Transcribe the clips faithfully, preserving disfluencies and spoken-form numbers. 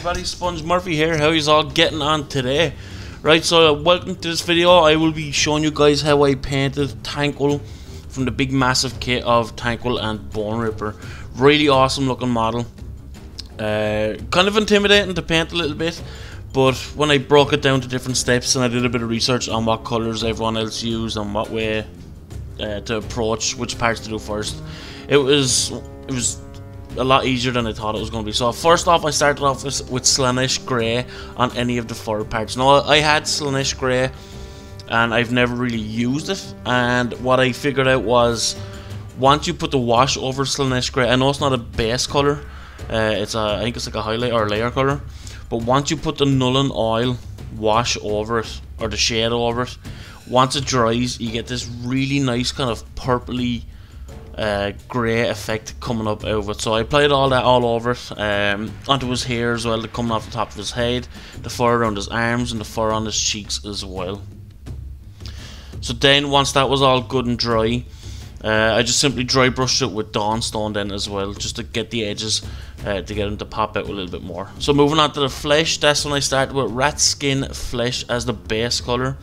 everybody, Sponge Murphy here. How you all getting on today? Right, so welcome to this video. I will be showing you guys how I painted Thanquol from the big massive kit of Thanquol and Bone Ripper. Really awesome looking model. Uh, kind of intimidating to paint a little bit, but when I broke it down to different steps and I did a bit of research on what colours everyone else used and what way uh, to approach, which parts to do first, it was it was a lot easier than I thought it was going to be. So first off, I started off with, with Slaanesh Grey on any of the fur parts. Now, I had Slaanesh Grey and I've never really used it, and what I figured out was once you put the wash over Slaanesh Grey, I know it's not a base colour, uh, it's a, I think it's like a highlight or a layer colour, but once you put the Nulin Oil wash over it, or the shade over it, once it dries you get this really nice kind of purpley Uh, grey effect coming up out of it. So I applied all that all over it, um, onto his hair as well, coming off the top of his head, the fur around his arms and the fur on his cheeks as well. So then once that was all good and dry, uh, I just simply dry brushed it with Dawnstone then as well, just to get the edges, uh, to get them to pop out a little bit more. So moving on to the flesh, that's when I started with Ratskin Flesh as the base colour.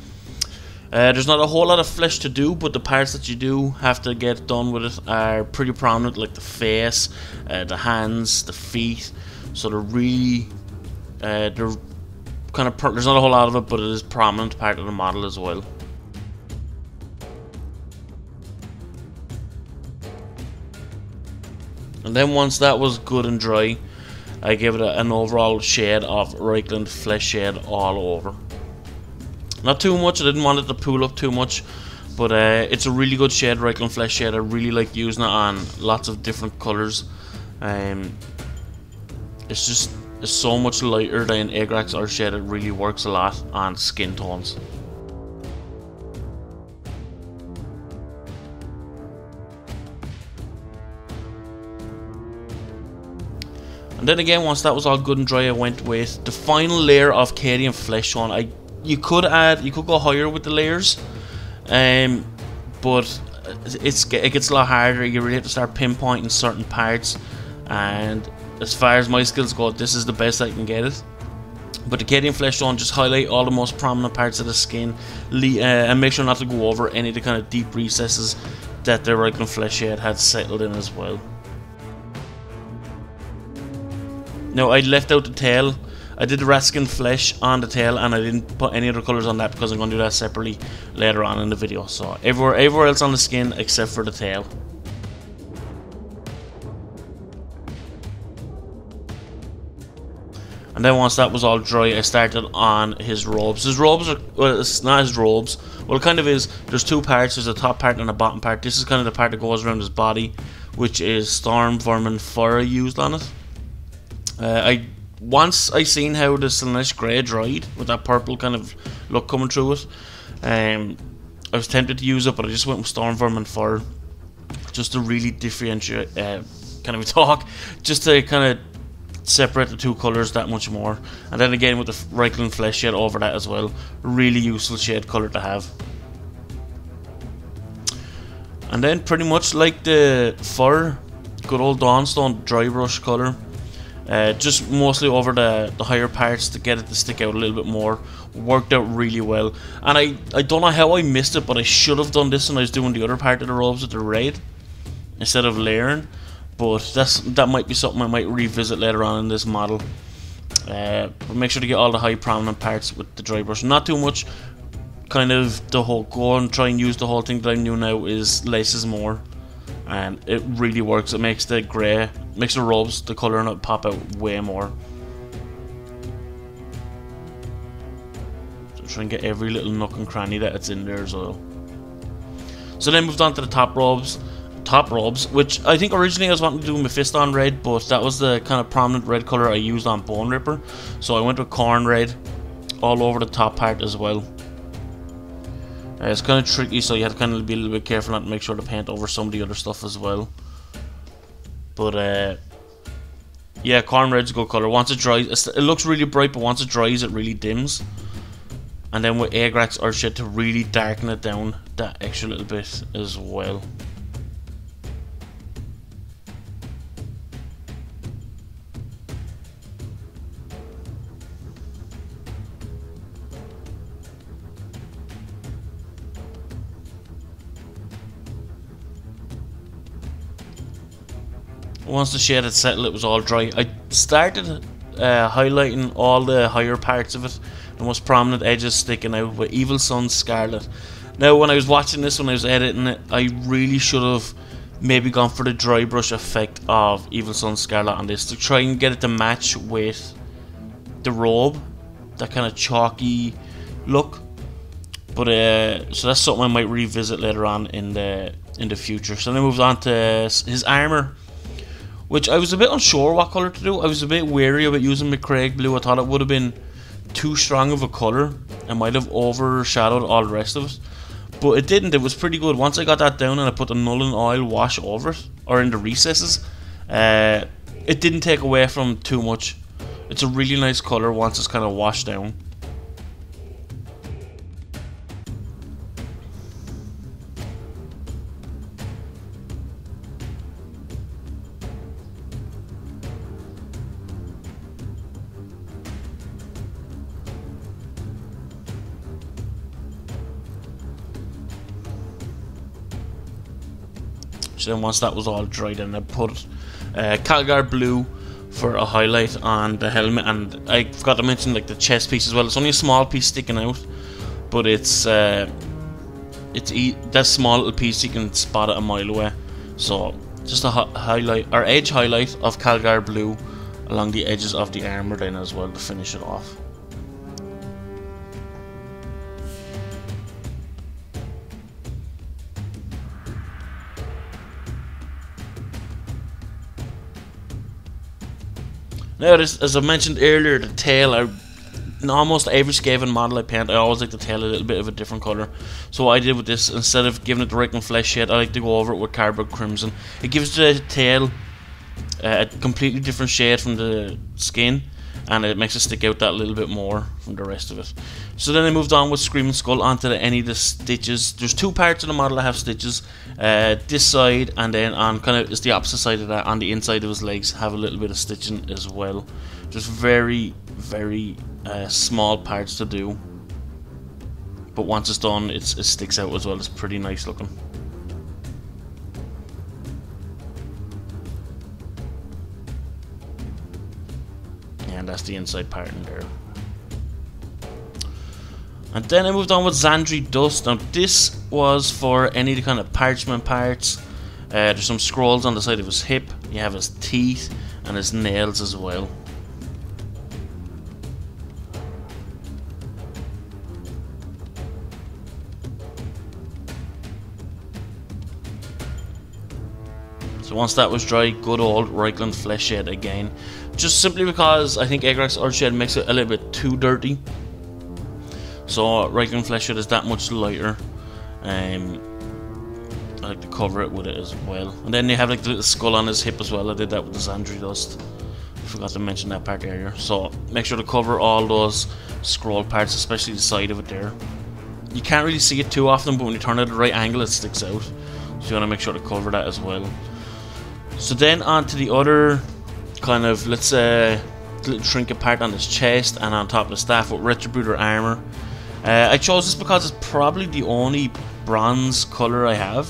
Uh, there's not a whole lot of flesh to do, but the parts that you do have to get done with it are pretty prominent, like the face, uh, the hands, the feet. So they're really, uh, they're kind of, there's not a whole lot of it, but it is prominent part of the model as well. And then once that was good and dry, I gave it a, an overall shade of Reikland Flesh Shade all over. Not too much, I didn't want it to pool up too much, but uh, it's a really good shade, Reikland Flesh Shade. I really like using it on lots of different colours. Um, it's just it's so much lighter than Agrax Earthshade, it really works a lot on skin tones. And then again, once that was all good and dry, I went with the final layer of Cadian Flesh on. I You could add, you could go higher with the layers, um, but it's it gets a lot harder. You really have to start pinpointing certain parts, and as far as my skills go, this is the best I can get it. But the Cadian Flesh Tone just highlight all the most prominent parts of the skin, uh, and make sure not to go over any of the kind of deep recesses that the Reikland Flesh Shade had settled in as well. Now I left out the tail. I did the Ratskin Flesh on the tail and I didn't put any other colours on that because I'm going to do that separately later on in the video. So everywhere, everywhere else on the skin except for the tail. And then once that was all dry, I started on his robes. His robes are, well, it's not his robes. Well, it kind of is. There's two parts. There's a top part and a bottom part. This is kind of the part that goes around his body, which is Storm Vermin Fur used on it. Uh, I... Once I seen how the Slaanesh Grey dried with that purple kind of look coming through it, um, I was tempted to use it, but I just went with Storm Vermin Fur just to really differentiate, uh, kind of talk, just to kind of separate the two colours that much more. And then again with the Reikland Flesh Shade over that as well, really useful shade colour to have. And then pretty much like the fur, good old Dawnstone dry brush colour. Uh, just mostly over the, the higher parts to get it to stick out a little bit more. Worked out really well. And I, I don't know how I missed it, but I should have done this when I was doing the other part of the robes with the red instead of layering. But that's that might be something I might revisit later on in this model. Uh, but make sure to get all the high prominent parts with the dry brush. Not too much. Kind of the whole go and try and use the whole thing that I knew now is less is more. And it really works. It makes the grey, makes the robes, the colour and it pop out way more. So try and get every little nook and cranny that it's in there as well. So then moved on to the top robes, top robes, which I think originally I was wanting to do Mephiston Red, but that was the kind of prominent red colour I used on Bone Ripper, so I went with Corn Red all over the top part as well. Uh, it's kind of tricky, so you have to kind of be a little bit careful not to make sure to paint over some of the other stuff as well. But uh, yeah, Corn Red's a good colour. Once it dries, it looks really bright, but once it dries, it really dims. And then with Agrax Earthshade to really darken it down that extra little bit as well. once the shade had settled, it was all dry. I started uh, highlighting all the higher parts of it, the most prominent edges sticking out with Evil Sun Scarlet. Now, when I was watching this, when I was editing it, I really should have maybe gone for the dry brush effect of Evil Sun Scarlet on this to try and get it to match with the robe, that kind of chalky look. But uh, so that's something I might revisit later on in the in the future. So then I moved on to his armor, which I was a bit unsure what color to do. I was a bit wary about using Macragh Blue. I thought it would have been too strong of a color and might have overshadowed all the rest of it, but it didn't. It was pretty good once I got that down and I put the Nulin Oil wash over it, or in the recesses. Uh, it didn't take away from too much. It's a really nice color once it's kind of washed down. So then once that was all dry, then I put uh, Calgar Blue for a highlight on the helmet, and I forgot to mention like the chest piece as well. It's only a small piece sticking out, but it's uh, it's e that small little piece, you can spot it a mile away. So just a highlight or edge highlight of Calgar Blue along the edges of the armor then as well to finish it off. Now, this, as I mentioned earlier, the tail, I, in almost every Skaven model I paint, I always like the tail a little bit of a different colour. So what I did with this, instead of giving it the Reikland Flesh Shade, I like to go over it with Cardboard Crimson. It gives the tail uh, a completely different shade from the skin, and it makes it stick out that little bit more from the rest of it. So then I moved on with Screaming Skull onto the, any of the stitches. There's two parts of the model that have stitches, uh, this side, and then on kind of, it's the opposite side of that, on the inside of his legs have a little bit of stitching as well. Just very, very uh, small parts to do, but once it's done, it's, it sticks out as well. It's pretty nice looking. And that's the inside part in there. And then I moved on with Zandri Dust. Now this was for any of the kind of parchment parts. Uh, there's some scrolls on the side of his hip. You have his teeth and his nails as well. So once that was dry, good old Reikland Flesh Shade again. Just simply because I think Agrax Earthshade makes it a little bit too dirty. So Reikland Flesh Shade is that much lighter. Um, I like to cover it with it as well. And then you have like the little skull on his hip as well. I did that with the Zandri Dust. I forgot to mention that part earlier. So make sure to cover all those scroll parts, especially the side of it there. You can't really see it too often, but when you turn it at the right angle, it sticks out. So you want to make sure to cover that as well. So then on to the other kind of, let's say, little trinket part on his chest and on top of the staff with Retributor Armor. Uh, I chose this because it's probably the only bronze colour I have.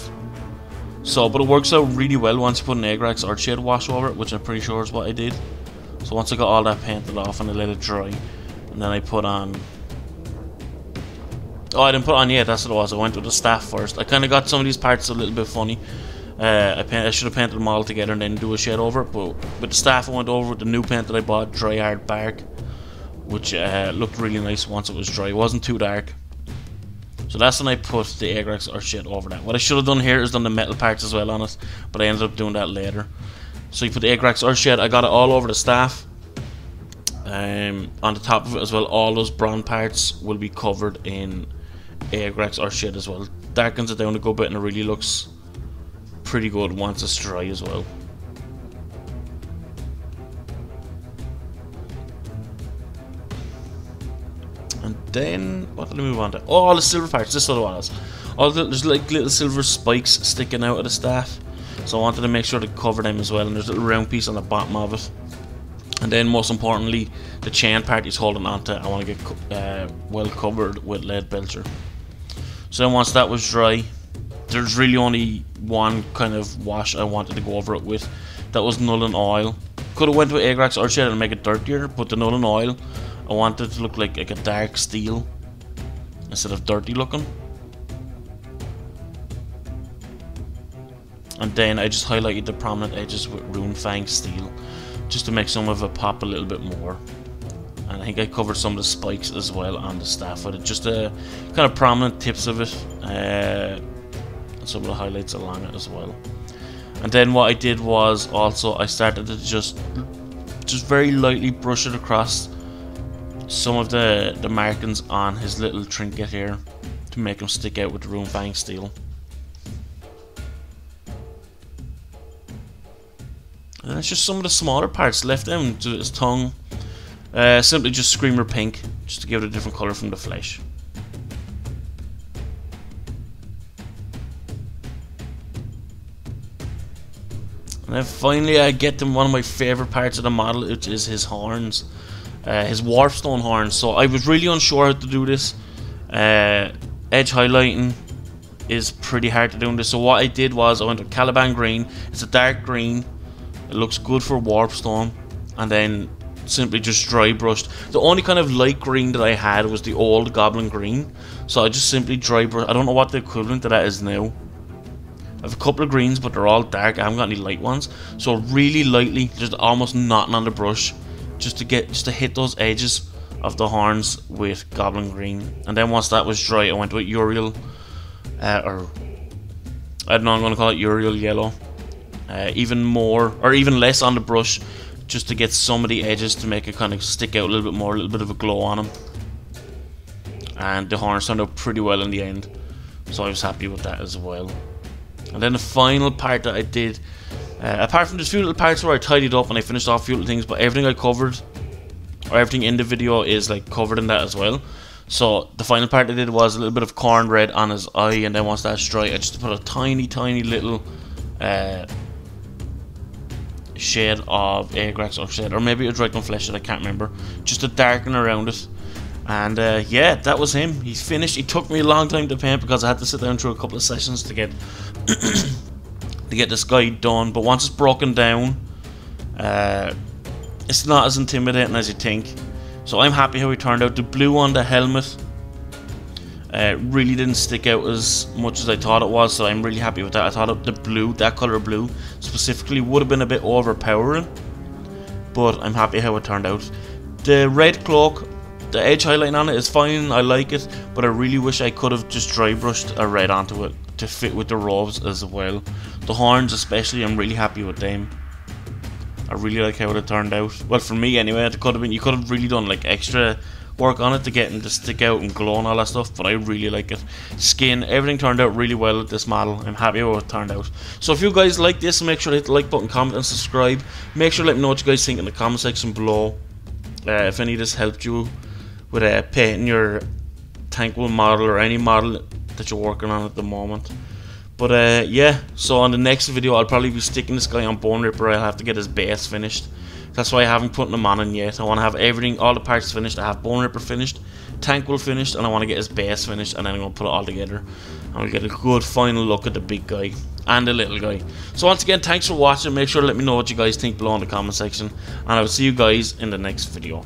So, but it works out really well once you put an Agrax Earthshade wash over it, which I'm pretty sure is what I did. So once I got all that painted off and I let it dry, and then I put on... Oh, I didn't put on yet, that's what it was. I went with the staff first. I kind of got some of these parts a little bit funny. Uh, I, paint, I should have painted them all together and then do a shade over it, but with the staff I went over with the new paint that I bought, Dry Hard Bark, which uh, looked really nice once it was dry. It wasn't too dark. So that's when I put the Agrax Earthshade over that. What I should have done here is done the metal parts as well on it, but I ended up doing that later. So you put the Agrax Earthshade, I got it all over the staff. Um, on the top of it as well, all those brown parts will be covered in Agrax Earthshade as well. Darkens it down a good bit and it really looks pretty good once it's dry as well. And then what did I move on to? Oh, all the silver parts. This other one is all the, there's like little silver spikes sticking out of the staff, so I wanted to make sure to cover them as well. And there's a little round piece on the bottom of it. And then most importantly, the chain part he's holding onto, I want to get uh, well covered with Lead Belcher. So then once that was dry, there's really only one kind of wash I wanted to go over it with. That was Nulin Oil. Could have went with Agrax Earthshade and make it dirtier, but the Nulin Oil, I wanted it to look like, like a dark steel instead of dirty looking. And then I just highlighted the prominent edges with Runefang Steel, just to make some of it pop a little bit more. And I think I covered some of the spikes as well on the staff with it, just the kind of prominent tips of it, uh, and some of the highlights along it as well. And then what I did was also I started to just, just very lightly brush it across some of the, the markings on his little trinket here, to make him stick out with the Runefang Steel. And that's just some of the smaller parts left in to his tongue. Uh, simply just Screamer Pink, just to give it a different colour from the flesh. And then finally I get to one of my favourite parts of the model, which is his horns. Uh, his Warpstone horns. So I was really unsure how to do this. Uh, edge highlighting is pretty hard to do in this. So what I did was I went to Caliban Green. It's a dark green. It looks good for Warpstone, and then simply just dry brushed. The only kind of light green that I had was the old Goblin Green, so I just simply dry brushed. I don't know what the equivalent to that is now. I have a couple of greens, but they're all dark. I haven't got any light ones, so really lightly, just almost knotting on the brush, just to get, just to hit those edges of the horns with Goblin Green. And then once that was dry, I went with Uriel, uh, or I don't know, I'm gonna call it Uriel Yellow. Uh, even more, or even less on the brush, just to get some of the edges to make it kind of stick out a little bit more, a little bit of a glow on them. And the horns turned out pretty well in the end, so I was happy with that as well. And then the final part that I did, uh, apart from the few little parts where I tidied up and I finished off a few little things, but everything I covered, or everything in the video, is like covered in that as well. So the final part I did was a little bit of corn red on his eye, and then once that's dry, I just put a tiny, tiny little uh, shade of Agrax Earthshade, or maybe a Reikland Flesh Shade, I can't remember, just to darken around it. And uh, yeah, that was him. He's finished. It took me a long time to paint because I had to sit down through a couple of sessions to get to get this guy done, but once it's broken down, uh, it's not as intimidating as you think. So I'm happy how he turned out. The blue on the helmet uh, really didn't stick out as much as I thought it was, so I'm really happy with that. I thought the blue, that color blue specifically, would have been a bit overpowering, but I'm happy how it turned out. The red cloak, the edge highlighting on it is fine, I like it, but I really wish I could have just dry brushed a red onto it to fit with the robes as well. The horns especially, I'm really happy with them. I really like how it turned out. Well, for me anyway, it could have been, you could have really done like extra work on it to get him to stick out and glow and all that stuff, but I really like it. Skin, everything turned out really well at this model. I'm happy how it turned out. So if you guys like this, make sure to hit the like button, comment and subscribe. Make sure to let me know what you guys think in the comment section below. Uh, if any of this helped you with uh, painting your Thanquol model or any model that you're working on at the moment. But uh, yeah, so on the next video I'll probably be sticking this guy on Bone Ripper. I'll have to get his base finished. That's why I haven't put him on in yet. I want to have everything, all the parts finished. I have Bone Ripper finished, Thanquol finished, and I want to get his base finished, and then I'm going to put it all together. And we'll get a good final look at the big guy and the little guy. So once again, thanks for watching. Make sure to let me know what you guys think below in the comment section. And I will see you guys in the next video.